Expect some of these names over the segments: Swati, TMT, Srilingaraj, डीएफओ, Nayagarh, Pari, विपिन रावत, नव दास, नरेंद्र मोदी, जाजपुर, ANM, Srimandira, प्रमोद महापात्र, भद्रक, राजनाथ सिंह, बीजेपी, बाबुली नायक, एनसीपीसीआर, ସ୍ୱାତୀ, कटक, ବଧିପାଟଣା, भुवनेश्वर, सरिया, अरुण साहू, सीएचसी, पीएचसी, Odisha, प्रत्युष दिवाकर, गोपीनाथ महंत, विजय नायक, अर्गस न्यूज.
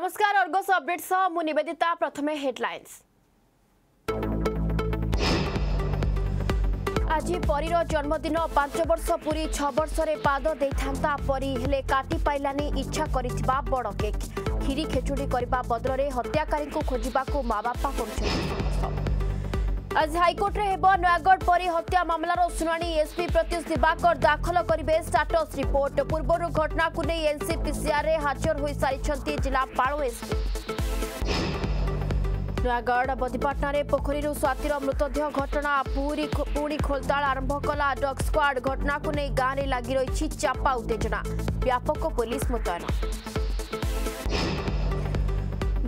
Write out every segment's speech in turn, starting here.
नमस्कार Argus update सह मु निवेदिता। प्रथमे हेडलाइंस। आज परीर जन्मदिन 5 वर्ष पूरी 6 वर्ष रे पाद देइथांता परी हेले काटी पाइलानी इच्छा करितबा बड़ केक। खीरी खेचुड़ी करबा बदलरे हत्याकारी को खोजिबा को मां बापा करछथि। आज हाईकोर्ट रे हेबो नयागढ़ परी हत्या मामलार सुनानी। एसपी प्रत्युष दिवाकर दाखल करिबे स्टाटस रिपोर्ट। पूर्वर घटना को नै एनसीपीसीआर रे हाजर होई सारिछंती जिलापाल एसपी। नयागढ़ बदीपाटना पोखरी स्वातिर मृतदेह घटना पूरी पुणी खोलताड़ आरंभ कला डग स्क्वाड। घटना को नहीं गाँव में लगी रही चापा उत्तेजना, व्यापक पुलिस मुतयन।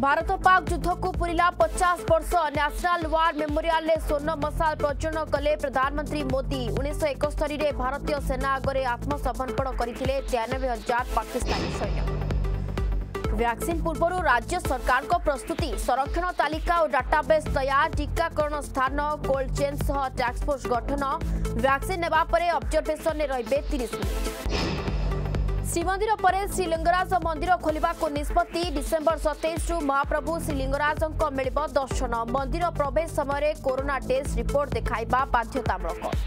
भारत पाक युद्ध को पूरा 50 वर्ष। नेशनल वार मेमोरियल में स्वर्ण मशाल प्रज्वलन कले प्रधानमंत्री मोदी। 1971 में भारतीय सेना आगे आत्मसमर्पण करते 93,000 पाकिस्तानी सैन्य। वैक्सीन पूर्व राज्य सरकार को प्रस्तुति। संरक्षण तालिका और डाटाबेस तैयार। टीकाकरण स्थान कोल्ड चेन सह टास्कफोर्स गठन। वैक्सीन नेबा परे ऑब्जर्वेशन ने रहिबे 30 मिनट। श्रीमंदिर पर श्रीलिंगराज मंदिर खोलिबा को निष्पत्ति। डिसेंबर 27 महाप्रभु श्रीलिंगराज मिलिबो दर्शन। मंदिर प्रवेश समय कोरोना टेस्ट रिपोर्ट देखाइबा बाध्यतामूलक।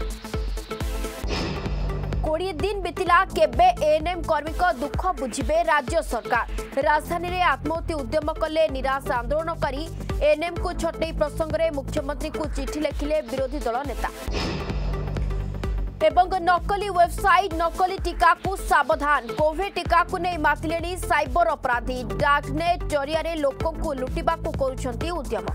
20 दिन बीतला केबे एएनएम कर्मी को दुख बुझिबे राज्य सरकार। राजधानी रे आत्महत्या उद्यम कले निराश आंदोलनकारी। एएनएम को छटई प्रसंग रे मुख्यमंत्री को चिट्ठी लिखिले विरोधी दल नेता। एवं नकली वेबसाइट नकली टीका को सावधान। कोविड टीका को नै मातिलेनी साइबर अपराधी। डार्कनेट जरिया रे लोक को लुटिबा को करूछंती उद्यम।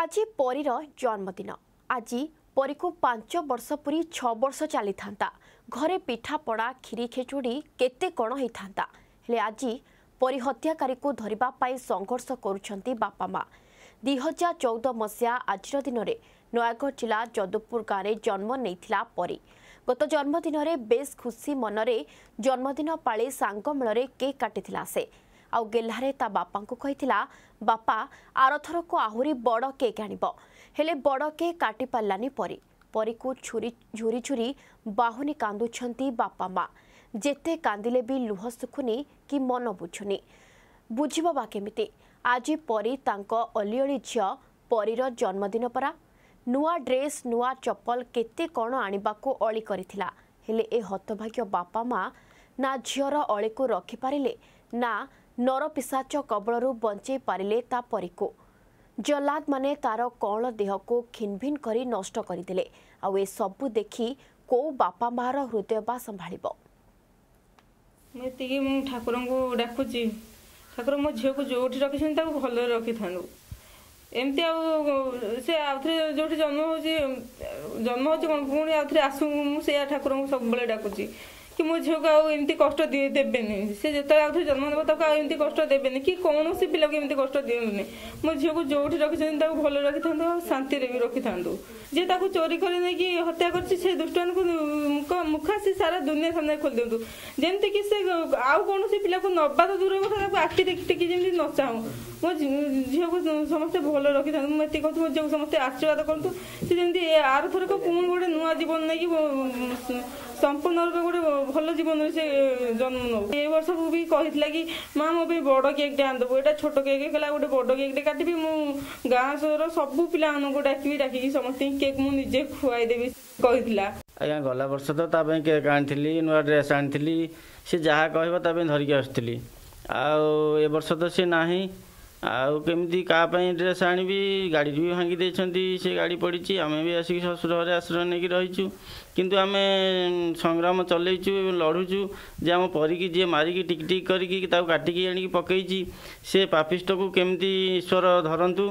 आज परीर जन्मदिन। आज परी को 5 वर्ष पूरी 6 वर्ष चली था। घरे पिठापड़ा खीरी खेचुड़ी केते कण होता है। आज परी हत्याकारी को धरवाई संघर्ष करुँच बापा माँ। 2014 मसीहा आज दिन में नयागढ़ जिला जदुपुर गाँव में जन्म नहीं परी। गत जन्मदिन में बेस खुशी मनरे जन्मदिन पाली सांग मेल केक काटिला से। आ गेल्हारे ता बापा को कहिथिला, बापा आरथर को आहुरी बड़ केक आनिबो। हेले बड़ केक काटि पारलानी परी। परी को झुरी झुरी बाहुनी कांदुछंती बापा माँ। जेते कांदिले भी लुह सुखुनी कि मन बुझुनी, बुझिबो बा केमिति। आज परी तांको अलिअली झियो परीर जन्मदिन परा। नुआ ड्रेस नुआ चप्पल केते कोण आनिबाको अली करिथिला। हेले ए हतभाग्य बापा माँ ना झियर अली को रखि पारिले ना नरपिशाच कबलू बंचई पारे ता परी को। जल्लाद माने तार कौल देह को खिनभिन करी नष्ट करदे। आउ सबू देखी को बापा मार हृदय बा संभाल। ठाकुर को डाकुची, ठाकुर मो झील को जो रखी भल रखी था। एमती आउ थे जो जन्म हो पुणी आउ आसू मुझे ठाकुर को सब बेले डाकुची कि मो झील को आमती कष्ट देवेनि। सी जो आउ जन्म देव कष्ट देवेनि कि कौन से पिला को एमती कष्ट देवेनि। मो झील को जो रखी भल रखी था, शांति भी रखी था। जी ताकू चोरी कर हत्या कर दुष्ट को मुखा सी सारा दुनिया सामने खोल दिंतु। जमती कि से आउ कौन से पिला को नवा तो दूर कथा आखि टेकि न चाहूँ। मो झील को समस्ते भल रखी था। मुझे कहूँ मो झील को समस्ते आशीर्वाद करूँ। सी जमी आर थरक पुणी गोटे नुआ जीवन नहीं कि संपूर्ण रूप गोटे भल जीवन से जन्म नौ। ये वर्ष भी कहला कि माँ मो बड़ केकटे आंदबू। एटा छोट केक गला गोटे बड़ केकटे काटबी। मु गाँ सहर सबू पिला डाकबी, डाकिकी समस्ते केक मु निजे खुआईदेवी कहला। आज्ञा गला वर्ष तो केक आनी नुआ ड्रेस आनी सी जहाँ कह धरिकी आसती। आउ वर्ष तो सी ना आमती क्या ड्रेस आनी। गाड़ी भी भांगी देती, सी गाड़ी पड़ी। आम भी आसिक शशुर घर आश्रय नहीं रहीचु किंतु आम संग्राम चलैचु लड़ूचु जे आम परी जी मारिकी टिकटिक करके आणी पकई से पापिष्ट को केमती ईश्वर धरतु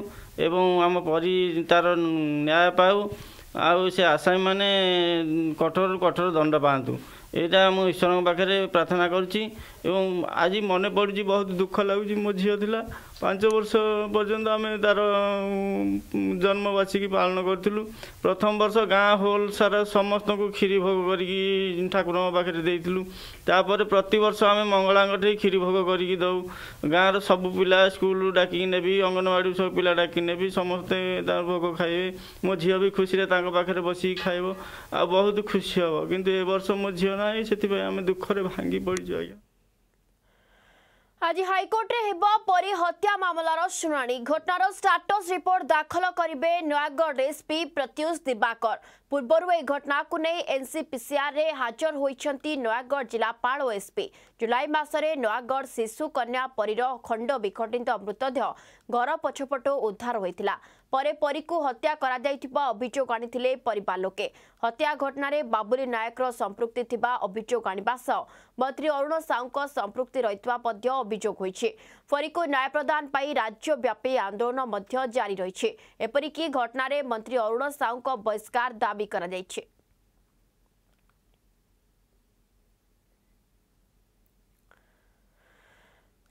एवं आम परी तार न्याय पाऊ। आउ से आसामी मैंने कठोर कठोर दंड पातु। यहाँ मुझर पाखे प्रार्थना करुँच आज मन पड़ी बहुत दुख लगुच मो झी था 5 वर्ष पर्यंत आम तार जन्म बासिकी पालन करूँ। प्रथम वर्ष गाँ होल सारा समस्त को क्षीरी भोग करी ठाकुर पाखे देलु। तापर प्रति वर्ष आम मंगलांग क्षीरी भोग करी दऊ। गाँव सब पिला स्कूल डाकिकी नेबी अंगनवाड़ी सब पिला डाकिकी नेबी समस्ते भोग खाइबे। मो झी भी खुशी पाखे बस खाइब आ बहुत खुशी हम कि वर्ष मो झी आज हाईकोर्ट रे हेबा परी हत्या मामलार शुणाणी। घटनार स्टाटस रिपोर्ट दाखल करिबे नयागढ़ एसपी प्रत्युष दिवाकर। पूर्वर यह घटना को नहीं एनसीपीसीआर रे हाजर होइछंती नयागढ़ जिलापाल और एसपी। जुलाई मासरे नयागढ़ शिशु कन्या परीर खंड विखंडित मृतदेह घर पछपट उद्धार होइतिला। परे परी को हत्या करा जाइतिबा अभियोग आनिथिले परिवार लोके। हत्या घटना रे बाबुली नायक रो संपृक्ति थिबा अभियोग आनिबा सह मंत्री अरुण साहू संपृक्ति रहितबा पद्य अभियोग होइछि। परी को न्याय प्रदान पाई राज्य व्यापी आंदोलन मध्य जारी रहिछि। एपरि कि घटना रे मंत्री अरुण साहू को बहिष्कार दाबी करा जाइछि।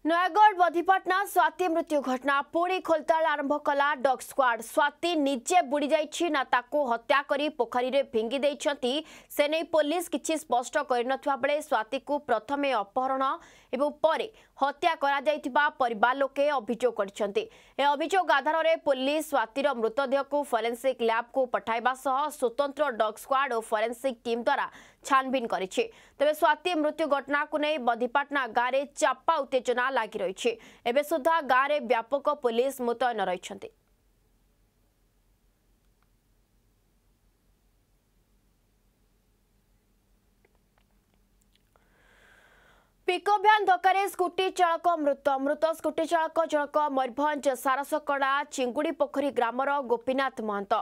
नयागढ़ बधिपाटना स्वाति मृत्यु घटना पुणी खोलताल आरंभ कला डॉग स्क्वाड। स्वाति निजे बुड़ी जाइछि ना ताको हत्या करी पोखरी रे भिंगी दैछंती से नै पुलिस किछि स्पष्ट करिनथवा बेले स्वाति को प्रथमे अपहरण एवं परे हत्या करा जाइतिबा परिवार लोके अभियोग करछंती। ए अभियोग आधार रे पुलिस स्वातिर मृतदेह को फोरेंसिक लैब को पठाइबा सह स्वतंत्र डॉग स्क्वाड और फोरेंसिक टीम द्वारा छानबीन करिछि। तबे स्वाति मृत्यु घटना को नै बधिपाटना गारे चापा उत्तेजना लागी रही। एबे सुधा गाँव में व्यापक पुलिस मुतयन रही। पिकअप भ्यान धक्का स्कूटी चालक मृत। मृत स्कूटी चालक जनक मयूरभंज सारसकड़ा चिंगुड़ी पोखरी ग्रामर गोपीनाथ महंत।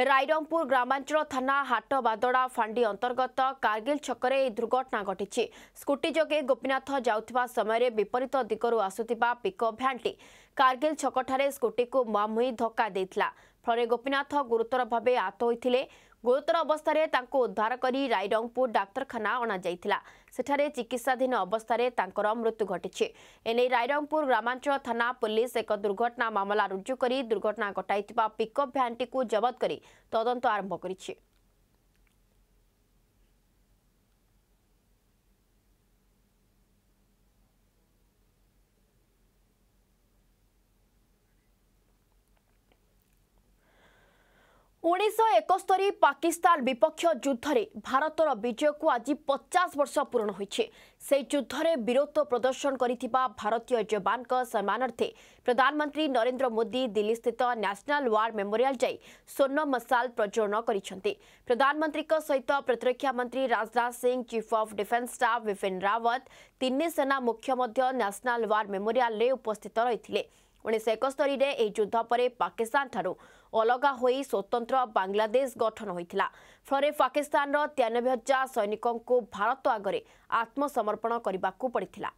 रायरंगपुर ग्रामांचल थाना हाटबादड़ा फांडी अंतर्गत कारगिल छकरे ए दुर्घटना घटी। स्कूटी जगे गोपीनाथ जाउथिबा समय विपरीत दिगरु आसुथिबा पिकअप भ्यानटी कारगिल छकठारे स्कूटी को मुहांमुही धक्का देइथिला। फलरे गोपीनाथ गुरुतर भावे आहत होइथिले। गुरुतर अवस्था रे तांको उद्धार करी रायरंगपुर डाक्तरखाना अणा जाइथिला। सेठारे चिकित्साधीन अवस्था रे तांकर मृत्यु घटिछि। एने रायरंगपुर ग्रामांचल थाना पुलिस एक दुर्घटना मामला रुजु करी दुर्घटना घटाइथिबा पिकअप भ्यानटी को जब्त करी तदंत आरंभ करिछि। उन्नीसरी पाकिस्तान विपक्ष युद्धर भारतर विजय को आज 50 वर्ष पूरण होई। से युद्धर वीरत्व प्रदर्शन करिथिबा भारतीय जवान सम्मानार्थे प्रधानमंत्री नरेंद्र मोदी दिल्ली स्थित नेशनल वार मेमोरियल जाई स्वर्ण मशाल प्रज्वलन करिसेंति। प्रधानमंत्री सहित प्रतिरक्षा मंत्री राजनाथ सिंह, chief of defence staff विपिन रावत, तीन सेना मुख्य नेशनल वार मेमोरियल रे उपस्थित रहिथिले। 1971 रे ए युद्ध परे पाकिस्तान ठारू अलगा होई स्वतंत्र बांग्लादेश गठन होइथिला। फलरे पाकिस्तान रो 93,000 सैनिकों को भारत आगरे आत्मसमर्पण करबाकू पड़िथिला।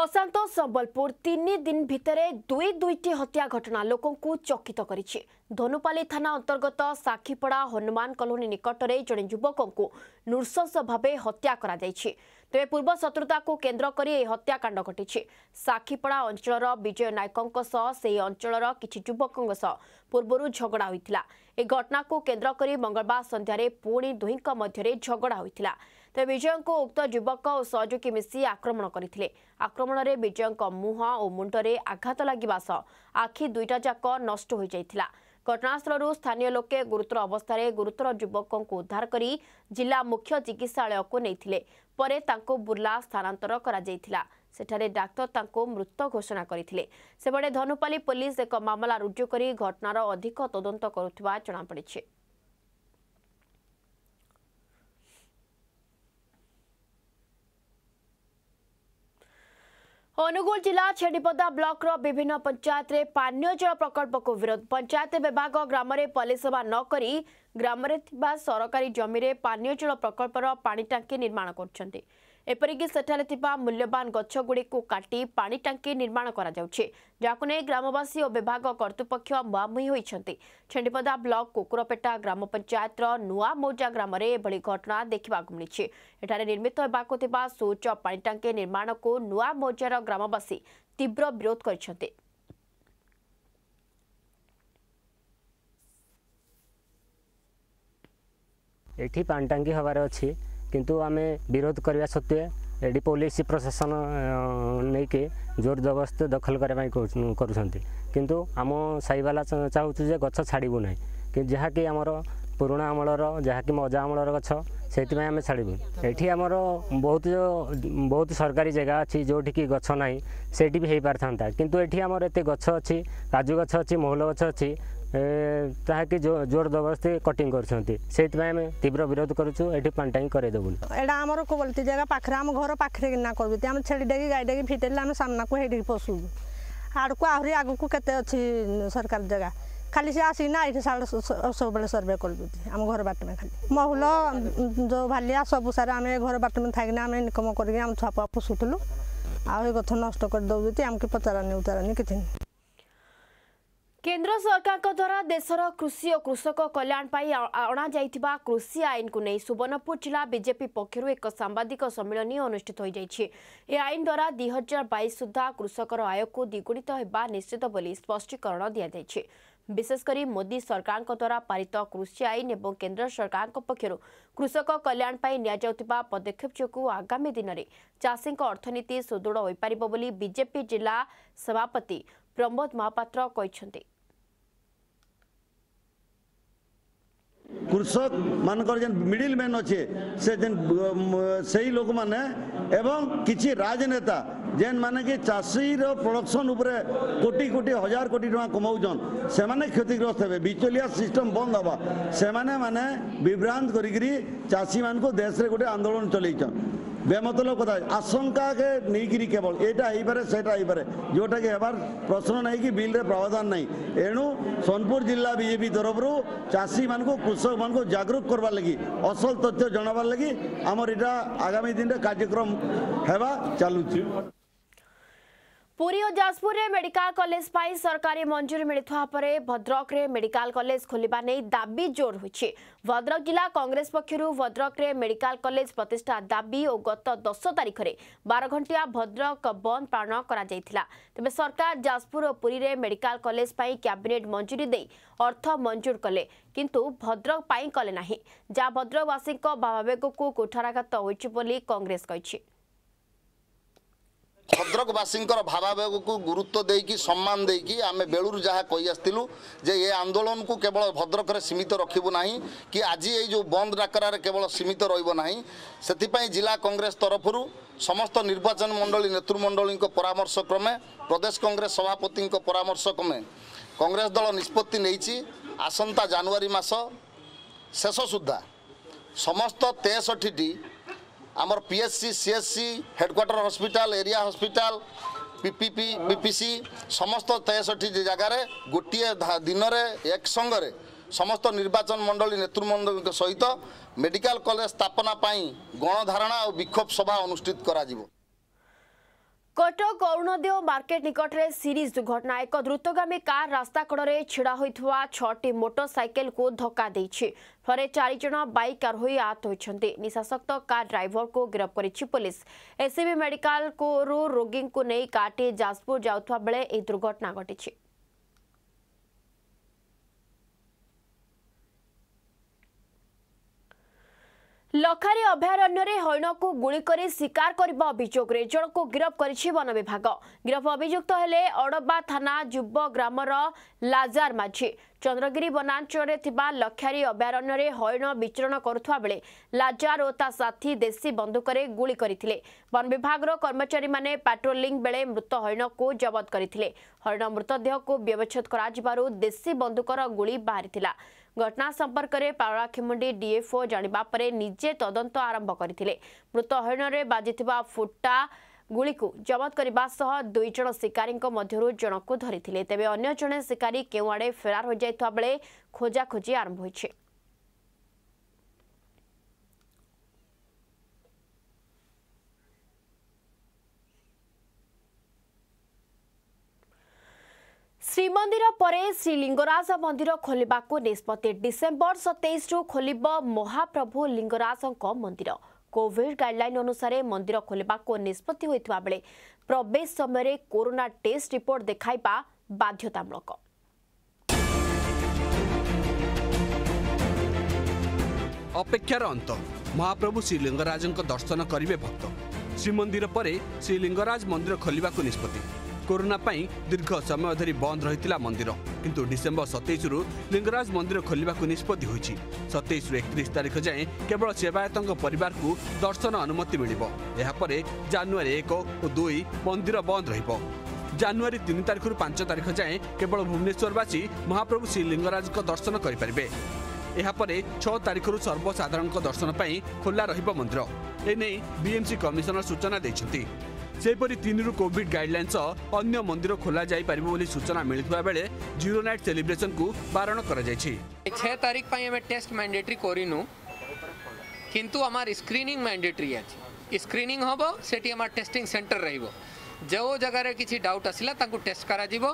अशांत संबलपुर 3 दिन भितरे 2-2टी हत्या घटना लोकों को चकित करिछि। धनुपाली थाना अंतर्गत साखीपड़ा हनुमान कॉलोनी निकटरे जड़े युवकों को नृशंस भावे हत्या करा जाइछि। तेज पूर्व शत्रुता को केन्द्र करी ए हत्याकांड घटिछि। साखीपड़ा अंचल विजय नायकों से अंचल किछि युवकों पूर्व झगड़ा होइथिला। ए घटना को केन्द्र करी मंगलवार संध्यारे पुणी दुहिंक मध्यरे झगड़ा होइथिला। तेज विजय को उक्त युवक और सहयोगी मिसी आक्रमण करथिले। आक्रमण में विजय मुह और मुंडरे आघात लगे आखि 2टा जाक नष्ट हो जाइथिला। घटनास्थल स्थानीय लोके गुरुतर अवस्था रे गुरुतर युवक को उद्धार करी जिला मुख्य चिकित्सालय को नेथिले। परे तांको बुर्ला स्थानांतर करा जाइथिला। सेठारे डाक्टर तांको मृत घोषणा करथिले। सेबडे धनुपाली पुलिस एक मामला रुजु करी घटनार अधिक तदंत करुवा जणा पड़िछि। अनुगुल जिला छेड़ीपदा ब्लॉक रो विभिन्न पंचायत रे पानीय जल प्रकल्प को विरोध। पंचायत विभाग ग्राम रे परिसेवा न करी ग्राम रे थिबा सरकारी जमी रे पानीय जल प्रकल्प रो पानी टांकी निर्माण करछंती। एपरिक सेठारे थिबा मूल्यवान गच्छ गुडीकु काटी पानी टांकी निर्माण करा जाउछे जाकु नै ग्रामवासी और विभाग कर्तृपक्ष मुहांमुही होइछन्ति। छेंडीपदा ब्लॉक कुकुरपेटा ग्राम पंचायत रो नुआ मौजा ग्राम रे एभली घटना देखिबाकु मिलिछि। एठारे निर्मित हेबाकु थिबा सोच पानी टांकी निर्माण को नुआ मौजार ग्रामवासी तीव्र विरोध करिसन्ति। एठी पानी टांकी हवार अच्छी किंतु आमे विरोध करवा सत्वे एडी पुलिस प्रशासन नहीं के जोर जबरदस्त दखल करवाई करूछंती किंतु आम साईवाला चाहूछु जे गछ छाड़बू ना कि जहाँकि आमर पुराणा अमलर जहाँकि मजा अमलर गछ से आम छाड़बू। एठी आमर बहुत बहुत सरकारी जगह अच्छी जोठी कि गछ ना से भी हो पारिता किंतु एठी आमर एत गछ अच्छी काजू गछ अच्छी मोहल गछ अच्छी ताकि जोर जबरदस्ती कटिंग करें तीव्र विरोध करुचु पानी टांगी करदेबुन। एटा आमर कोबलती जगह पाखरे आम घर पाखे किना करबे आम छेड़ी डेगी गाई डेगी फिटेल आम सामना को हेडी पसु आड़ को आहरी आगु को केते अछि सरकार जगह खाली से आसीना एठे साल सब बेले सर्वे करबे आम घर बाट में खाली महुल जो भालिया सब सारा आम घर बाट में थाइना आम इनकम करके आम छापा पुसुतलु आ ए गथ नष्ट कर दउबे आमके पतारा ने उतारा ने किथिन। केंद्र सरकार के द्वारा देशर कृषि और कृषक कल्याण अणा जाइथिबा कृषि आईन को नहीं सुवर्णपुर जिला बीजेपी पक्षर एक सांबादिक सम्मेलन अनुष्ठित हो जाइछि। ए आईन द्वारा 2022 सुधा कृषकर आय को द्विगुणित होगा निश्चित बोली स्पष्टीकरण दि जाइछि। विशेषकर मोदी सरकार द्वारा पारित कृषि आईन और केन्द्र सरकार पक्षर कृषक कल्याण निया पदक्षेप जो आगामी दिन में चाषी अर्थनीति सुदृढ़ हो पार बीजेपी जिला सभापति प्रमोद महापात्र कहते। कृषक मानकर जेन मिडिल मैन अच्छे से जेन सही लोक माने एवं किसी राजनेता जेन माने कि चाषी प्रोडक्शन उपरे कोटी कोटी हजार कोटी टका कमाउछन से माने क्षतिग्रस्त हेबे बिचौलिया सिस्टम बंद हवा से माने माने विभ्रांत करिकरी चाषी मान को देश रे गोटे आंदोलन चलैछन बेमतलब कथा आशंका के नहीं केवल एटा हो पारे सेटा हो पारे जोटा कि हमार प्रश्न नहीं कि बिल रे प्रावधान नहीं। एणु सोनपुर जिला बीजेपी तरफ रु चाषी मान को कृषक मान को जागरूक करवार लगी असल तथ्य जनावार लगी आमर एटा आगामी दिन रे कार्यक्रम हेबा चालुछि। पुरी और जाजपुर में मेडिकल कॉलेज पर सरकारी मंजूरी मिलता पर भद्रक में मेडिकल कॉलेज खोलने नहीं दाबी जोर होछि। भद्रक जिला कांग्रेस पक्षर भद्रक में मेडिकल कॉलेज प्रतिष्ठा दाबी और गत 10 तारीख में 12 घंटिया भद्रक बंद पालन करा जाइथिला। तबे सरकार जाजपुर और पुरी में मेडिकल कॉलेज पर कैबिनेट मंजूरी दे अर्थ मंजूर कले किंतु भद्रक पर कले नहीं जहाँ भद्रकवासी भावावेग को कुठाराघात होछि बोली कांग्रेस कहिछि। भद्रकवासींकर भावावेग को गुरुत्व देकी सम्मान देकी आमे बेलूर जहाँ कही आसलु जे ये आंदोलन को केवल भद्रक रे सीमित रखिबु नाही कि आज ये जो बंद डाकरार केवल सीमित रहिबो नाही। सेतिपई जिला कांग्रेस तरफरु समस्त निर्वाचन मंडली नेतृमंडली परामर्श क्रमे प्रदेश कांग्रेस सभापति परामर्श क्रमे कांग्रेस दल निष्पत्ति नैछि आसंता जनवरी मास शेष सुद्धा समस्त 63टी आमर पीएचसी सीएचसी headquarter hospital area hospital PPP BPC समस्त 63 जगार गोटे दिन में एक संगे समस्त निर्वाचन मंडली नेतृमंडल सहित मेडिकल कॉलेज स्थापना गणधारणा और विक्षोभ सभा अनुष्ठित करा जिवो। कटक अरुणोदय मार्केट निकट में सीरीज दुर्घटना एक द्रुतगामी कार रास्ता कड़े छिड़ा होता 6 मोटरसाइकेल को धक्का देछि फरे 4 जन बाइक आरोही आहत होइछन्ते। निशासक्त कार ड्राइवर को गिरफ्त करिछि पुलिस। एससीबी मेडिकल को रोगी को नहीं काटे जाजपुर जाउथवा बेले ए दुर्घटना घटिछि। लखारी अभयारण्य रे हरिण को गुली करी शिकार करने अभियोग रे जण को गिरफ्त करिछि वन विभाग। गिरफ्त अभियुक्त हेले अड़बा थाना जुब ग्रामर लाजार माझी। चंद्रगिरी वनांचल लखारी अभयारण्य रे हरिण विचरण करुवा बेले लाजार और ता साथी देशी बंदुकरे गुली करथिले। वन विभाग रो कर्मचारी माने पेट्रोलिंग बेले मृत हरिण को जब्त करथिले। हरिण मृतदेह को व्यवच्छेद करा जिबारु देशी बंदुकर गुली बाहरिथिला। घटना संपर्क में पावराखेमुंडी डीएफओ जानिबा परे निजे तदंत आरंभ करथिले। मृत हरिण रे बाजिथिबा फुटा गुली को जब्त करबा सह 2 जण शिकारी मध्यरु जण को धरिथिले। तबे अन्य जणे शिकारी केवाड़े फेरार हो जायथवा बेले खोजा खोजी आरंभ होइछे। श्रीमंदिर पर श्रीलिंगराज मंदिर खोलने को निष्पत्ति। डिसेंबर 27 रु खोलिब महाप्रभु लिंगराज मंदिर। कोविड गाइडलाइन अनुसार मंदिर खोलने को निष्पत्ति होता बेले प्रवेश समय कोरोना टेस्ट रिपोर्ट देखाइबा बाध्यतामूलक। अपेक्षार अंत। महाप्रभु श्रीलिंगराज दर्शन करेंगे भक्त। श्रीमंदिर पर श्रीलिंगराज मंदिर खोलने को निष्पत्ति। कोरोना पाई दीर्घ समय धरी बंद रही मंदिर, किंतु डिसेंबर 27 रु लिंगराज मंदिर खोलने को निष्पत्ति होती। 27 रु 31 तारीख जाए केवल सेवायतों परिवार को दर्शन अनुमति मिलिबो। एहा परे जनवरी 1 और 2 मंदिर बंद रहिबो। जनवरी 3 तारीख रु 5 तारीख जाए केवल भुवनेश्वरवासी महाप्रभु श्रीलिंगराज को दर्शन करेंगे। यहाँ पर 6 तारीख रु सर्वसाधारण दर्शन खोला रहिबो मंदिर। एने बीएमसी कमिशनर सूचना देछथि। सेपरी 3 रु कोविड गाइडलाइन सह अन्य मंदिर खोला जाई परिबो बोली सूचना मिलता बेले जीरो नाइट सेलिब्रेशन को बारण कर जायछि। 6 तारीख पई हमें टेस्ट मैंडेटरी करिनु, किंतु हमार स्क्रीनिंग मैंडेटरी अछि। स्क्रीनिंग होबो सेठी हमार टेस्टिंग सेंटर रहिबो। जो जगह रे किछि डाउट आसिला तांको टेस्ट करा जिवो।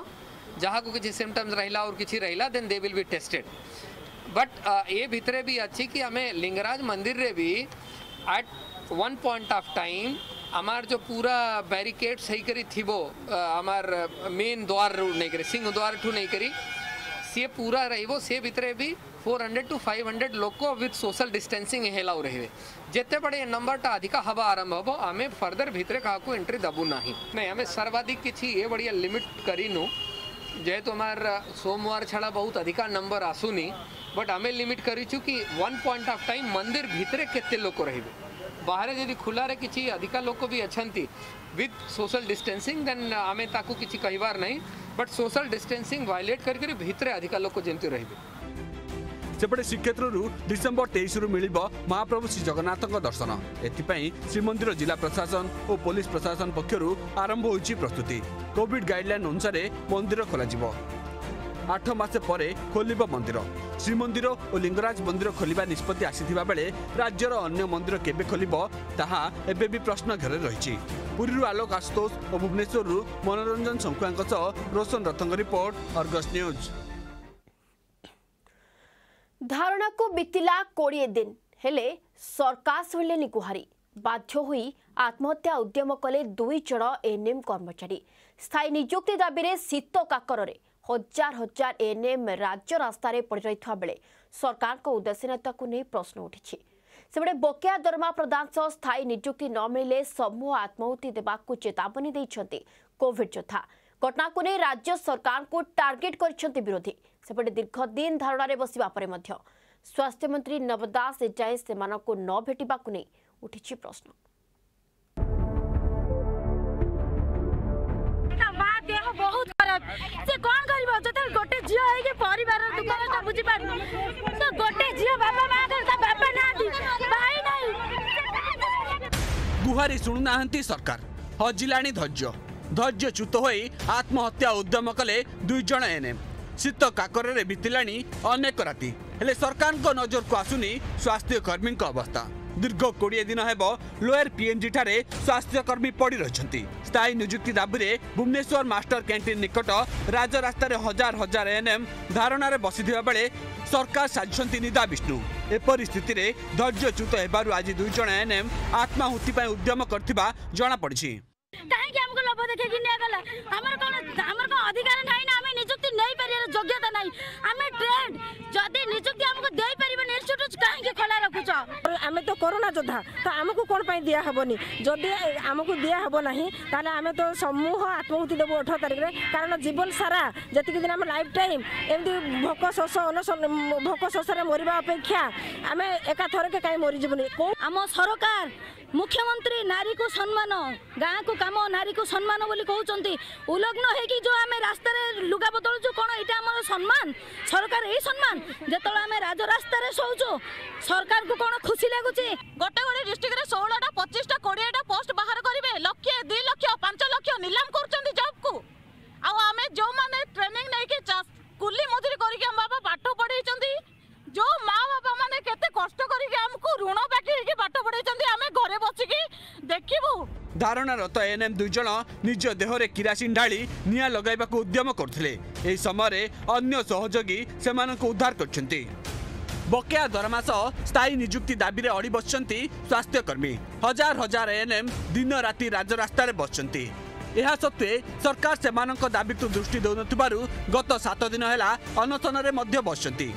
जहा को किछि सिम्पटम्स रहिला और किछि रहिला then they will be tested. But ए भितरे भी अछि कि हमें लिंगराज मंदिर रे भी at one point of time हमार जो पूरा बैरिकेड सही करी थी वो हमार मेन द्वार रूट नहीं करी, सिंह द्वार टू नहीं करी, से पूरा रही वो। से भितरे भी 400 टू 500 लोग को विथ सोशल डिस्टेंसिंग हेलाउ रहे। जिते बड़े नंबर टा अधिक हवा आरंभ हो हमें फर्दर भितरे कहा को एंट्री दबू नहीं। हमें सर्वाधिक किसी ये बढ़िया लिमिट करीनु जेहेतु हमार सोमवार छाड़ा बहुत अधिक नंबर आसूनी। बट हमें लिमिट करीचु कि वन पॉइंट ऑफ टाइम मंदिर भितरे केते लोग को रहे। बाहर यदि खुला रे किसी अधिका लोग को भी अच्छांती विथ सोशल डिस्टेंसिंग देन आमे ताकू किसी कई बार नहीं। बट सोशल डिस्टेंसिंग वायलेट करके भितरे अधिका लोग को जमती रहिबे। सेपटे श्रीक्षेत्रु डिसेंबर 23 रु मिलिब महाप्रभु श्री जगन्नाथ दर्शन। एथिपाई श्रीमंदिर जिला प्रशासन और पुलिस प्रशासन पक्षरु आरंभ होइछि प्रस्तुति। कोविड गाइडलाइन अनुसार मंदिर खोला जिवो। 8 मासे परे खोलिब मंदिर। श्रीमंदिर और लिंगराज मंदिर खोलिबा निष्पत्ति आसीथिबा बेले राज्यर अन्य मंदिर केबे खोलिब ताहा एबे भी प्रश्न घेरे रहिछि। पुरीरु आलोक आशुतोष और भुवनेश्वररु मनोरंजन संकुआंक सह रोशन रथंग रिपोर्ट, अर्गस न्यूज। धारणा को बितिला 20 दिन हेले सरकार सुलेनी गुहारी बाध्य होई आत्महत्या उद्यम कले 2 जण एएनएम कर्मचारी। स्थायी नियुक्ति दाबी रे शीत काकर रे हजार हजार एएनएम राज्य रास्तार पड़ रही बेले सरकार को उदासीनता को नहीं प्रश्न उठी। से बकेया दरमा प्रदान सह स्थायी नियुक्ति न मिले समूह आत्माहुति देवाक चेतावनी देते कोविड योद्धा। घटना को नहीं राज्य सरकार को टार्गेट कर विरोधी। सेपटे दीर्घ दिन धारणा बसवा पर स्वास्थ्य मंत्री नव दास एजाए से न भेटा नहीं उठी प्रश्न। बहुत खराब से कौन करबो जते गोटे झियो हे के परिवार दुखरा त बुझी पार तो गोटे झियो बाबा मां कर त बाबा ना दी भाई नहीं गुहारी सुन नाहंती सरकार। हजिलाणी धैर्य चुत होई आत्महत्या उद्यम कले 2 जण एएनएम। शीत काकर रे बितिलाणी अनेक राती हेले सरकार को नजर को आसुनी स्वास्थ्य कर्मी को अवस्था। दीर्घ 20 दिन हेब लोअर पीएमजी ठारे स्वास्थ्यकर्मी पड़ी रहिसंती। स्थायी नियुक्ति दाबी रे भुवनेश्वर मास्टर कैंटीन निकट राजरास्तार हजार हजार एएनएम धारणार बसिथिबा बेले सरकार साजिसंती निदा विष्णु। एपरि स्थिति रे धैर्यच्युत हेबारु आज 2 जण एएनएम आत्माहुति पय उद्यम करथिबा जणा पड़छि। काहे कि हमको लोभ देखे कि नै गला हमर को अधिकार नै ना हम नियुक्ति नै पारे योग्यता नै हम ट्रेड जदी नियुक्ति हमको देई पारिबो इंस्टिट्यूट काहे कि खोला रखुछ आमे तो कोरोना योद्धा तो आमको कौन पाई दिया हेनी जदि आमको दिया हे ना ताले आमे तो समूह आत्माहुति देव 8 तारीख में। कारण जीवन सारा जैक दिन आम लाइफ टाइम एमती भोक शोष अनशन भोक शोषे मरवा अपेक्षा आम एका थर के कहीं मरीजन। आम सरकार मुख्यमंत्री नारी को सम्मान गाँ को कम नारी को सम्मान बोली कहते उल्लग्न होगी जो आम रास्तार लुगा बदलु कौन यहाँ सम्मान सरकार यही सम्मान जो आम राजरास्तार शोचु सरकार को कौन खुशी लगुच। गोटे गोटे डिस्ट्रिक्ट रे 16टा 25टा 20टा पोस्ट बाहर करेंगे लक्ष 2 लक्ष 5 लक्ष नीलाम कर जॉब को आम जो मैंने ट्रेनिंग नहीं कुली मजूरी करके बाबा पाठ पढ़ाई जो माँ बापा मैंने केते कष्ट करके हमको ऋण बाकी बाट पढ़ाई आम घरे बसिकी देखू। धारणारत एएनएम दुईज निज देहरे किरासीन ढाली निआं लगाइबाकू उद्यम करथिले। एहि समयरे अन्य सहयोगी सेमानकू उद्धार करछन्ति। बकेया दरमा सह स्थायी निजुक्ति दाबी रे अड़ी बसछन्ति स्वास्थ्यकर्मी। हजार हजार एएनएम दिन राति राजरास्तारे बसछन्ति। ଏହା ସତ୍ତ୍ୱେ ସରକାର ସେମାନଙ୍କ ଦାବିକୁ ଦୃଷ୍ଟି ଦେଉନଥିବାରୁ ଗତ 7 ଦିନ ହେଲା ଅନଶନରେ ମଧ୍ୟ ବସିଛନ୍ତି।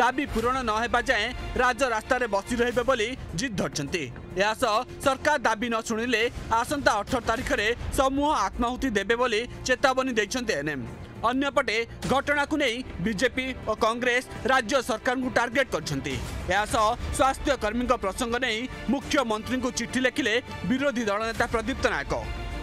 ଦାବି ପୂରଣ ନ ହେବା ଯାଏଁ ରାଜରାସ୍ତାରେ ବସି ରହିବେ ବୋଲି ଜିଦ୍ ଧରିଛନ୍ତି। ଏହା ସହ ସରକାର ଦାବି ନ ଶୁଣିଲେ ଆସନ୍ତା 18 ତାରିଖରେ ସମୂହ ଆତ୍ମାହୁତି ଦେବେ ବୋଲି ଚେତାବନୀ ଦେଇଛନ୍ତି ଏଏନଏମ୍। ଅନ୍ୟପଟେ ଘଟଣାକୁ ନେଇ ବିଜେପି ଓ କଂଗ୍ରେସ ରାଜ୍ୟ ସରକାରଙ୍କୁ ଟାର୍ଗେଟ୍ କରିଛନ୍ତି। ଏହା ସହ ସ୍ୱାସ୍ଥ୍ୟକର୍ମୀଙ୍କ ପ୍ରସଙ୍ଗ ନେଇ ମୁଖ୍ୟମନ୍ତ୍ରୀଙ୍କୁ ଚିଠି ଲେଖିଲେ ବିରୋଧୀ ଦଳ ନେତା ପ୍ରଦୀପ୍ତ ନାୟକ।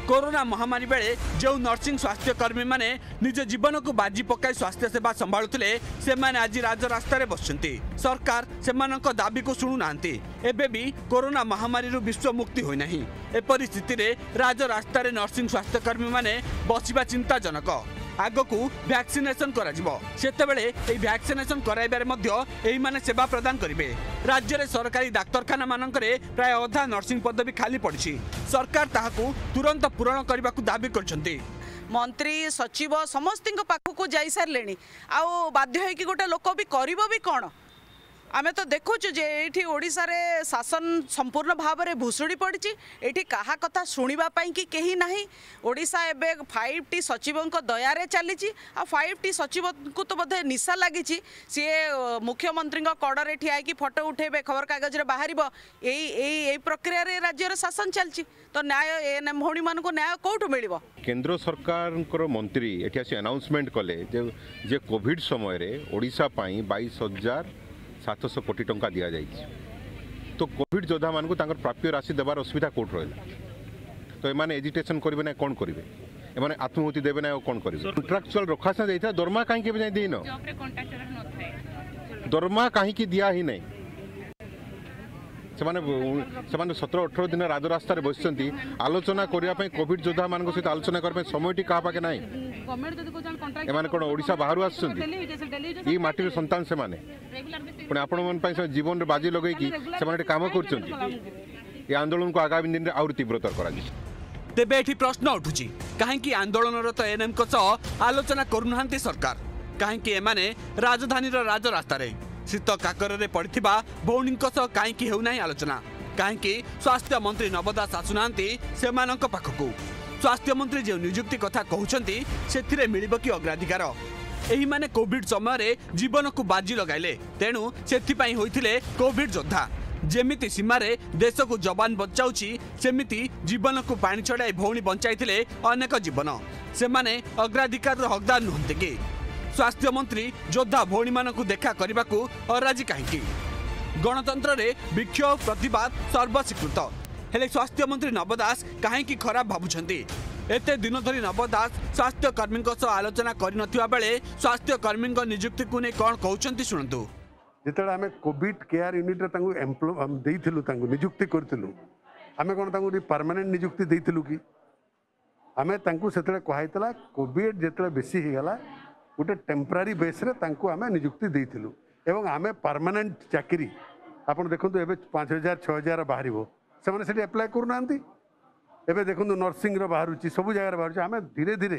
कोरोना महामारी बेले जो नर्सिंग स्वास्थ्यकर्मी माने निज जीवन को बाजी पकाई स्वास्थ्य सेवा संभालुले सेमाने आज राजरास्तारे बसुंती। सरकार सेमानक दाबी को सुनुनांती। एबे भी कोरोना महामारी रु विश्व मुक्ति होई नाही। एपरि स्थिति रे राजरास्तारे नर्सिंग स्वास्थ्यकर्मी माने बसिबा चिंताजनक। आगकू वैक्सीनेशन कराजिबो सेतेबेले एई वैक्सीनेशन कराइबारे मध्य एई माने सेवा प्रदान करिवे। राज्य में सरकारी डाक्तखाना मानकरे प्राय अधा नर्सिंग पदवी खाली पड़ी। सरकार ताहाकू तुरंत पूरण करने को दाबी करछन्ती। मंत्री सचिव समस्त पाखकू जा सारे आउ बाध्य गोटे लोक भी करिबो भी कौन आमे तो देखुचु जे एठी ओडिसा रे शासन संपूर्ण भाव में भुसुड़ी पड़ी। एठी कहा कथा सुनिबा पई कि केही नाही। ओडिसा एबे 5टी सचिवों दयारे चली। 5टी सचिव को तो बोधे निशा लगी सी मुख्यमंत्री कड़े ठिया कि फोटो उठेबे खबर कागज रे बाहर यही प्रक्रिया रे राज्य रे शासन चलची। तो न्याय एएनएम भौणी मान को न्याय कोठु मिलिबो। केंद्र सरकार मंत्री एठी आसी अनाउंसमेंट कले जे कोविड समय रे ओडिसा पई 22,700 कोटी टंका दि जाए तो कोविड योद्धा मान को प्राप्य राशि देवार असुविधा कोर्ट रहा तो एमाने एजिटेशन करेंगे ना कौन करेंगे एमाने आत्महुति देवे ना कौन करेंगे। कंट्राक्चुअल रखा जाए दरमा कहीं दिन दरमा कहीं दिया ही नहीं। 17-18 दिन राजरास्त बसि आलोचना करने कोविड योद्धा मान सहित आलोचना करने समय टी क्या पाखे ना कौन ओडिशा बाहर आसुच्च माटी संतान से पुणे आपण जीवन बाजी लगे कि काम कर आंदोलन को आगामी दिन में आहुरी तीव्रतर कर। तेबे एठी प्रश्न उठुची काहेकि आंदोलनरत एएनएम आलोचना करूनहांती सरकार। काहेकि एमाने राजधानीर राजरास्तारे शीत काकरे पड़िथिबा भौणींक सह काहेकि हेउनाही आलोचना। काहेकि स्वास्थ्य मंत्री नवदास आसुनांती सेमानक पाखकु। स्वास्थ्य मंत्री जे नियुक्ति कथा कहउछंती सेथिरे मिलिबो कि अग्राधिकार। एही माने कोविड समय रे जीवन को बाजी लगाइले तेणु सेथिपाई होइथिले कोविड योद्धा। जेमिति सीमार देश को जवान बचाऊँगी सेमिति जीवन को पानी चढ़ाई भौणी बंचाई अनेक जीवन सेमाने अग्राधिकार हकदार नुहंते कि। स्वास्थ्य मंत्री योद्धा भौणी मानकु देखा करने को अराजी कहीं। गणतंत्र रे विक्षोभ प्रतिवाद सर्वस्वीकृत हेले स्वास्थ्य मंत्री नव दास कहीं खराब भावुंट। एते दिन धरी नव दास स्वास्थ्यकर्मी सह आलोचना करिनथिबा बेले स्वास्थ्यकर्मी नियुक्ति को नहीं कौन कहते शुणु। जिते आम कोविड केयर यूनिट नियुक्ति करूँ आम कौन परमानेंट नियुक्ति देलु कि आम से कहला कोविड जिते बेसी होगा गोटे टेम्परारी बेस्रे आम नियुक्ति देलु एवं आम परमानेंट चाकरी आप देखते एवं 5,000 6,000 बाहर से एप्लाय करूना एबे देखु नर्सिंग बाहर सब जगह बाहर आम धीरे धीरे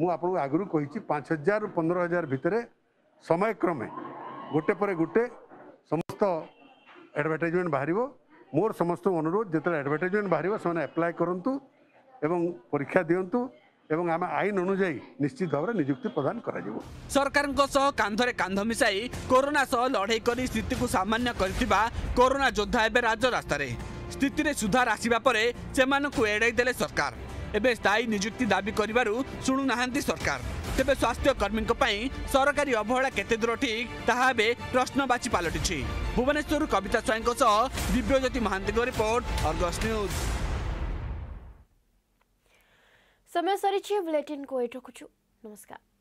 मुझे आगुरी कही 5,000 ରୁ 15,000 भितर समय क्रमे गोटे पर गोटे समस्त एडभर्टाइजमेंट बाहर। मोर समस्त अनुरोध जिते एडभर्टाइजमेंट बाहर से एप्लाय करूँ एवं परीक्षा दिंतु एवं आम आईन अनुजाई निश्चित भाव नियुक्ति प्रदान कर। सरकार कांधरे कांध मिसाई कोरोना सह लड़े कर स्थित को सामान्य कोरोना योद्धा एवं राजरास्तार स्थिति रे सुधार आसिबा परे सेमानकु एड़ाई देले सरकार। एबे स्थायी नियुक्ति दाबी करिबारु सुनु नाहंती सरकार। तेबे स्वास्थ्यकर्मीक पई सरकारी अवहेला केते दूर ठीक ताहा बे प्रश्नवाची पालटिछि। भुवनेश्वर कविता स्वाईंक सह दिव्यज्योति महांती को रिपोर्ट अर्गस न्यूज। समय सरिछि बुलेटिन को एठो कुछु नमस्कार।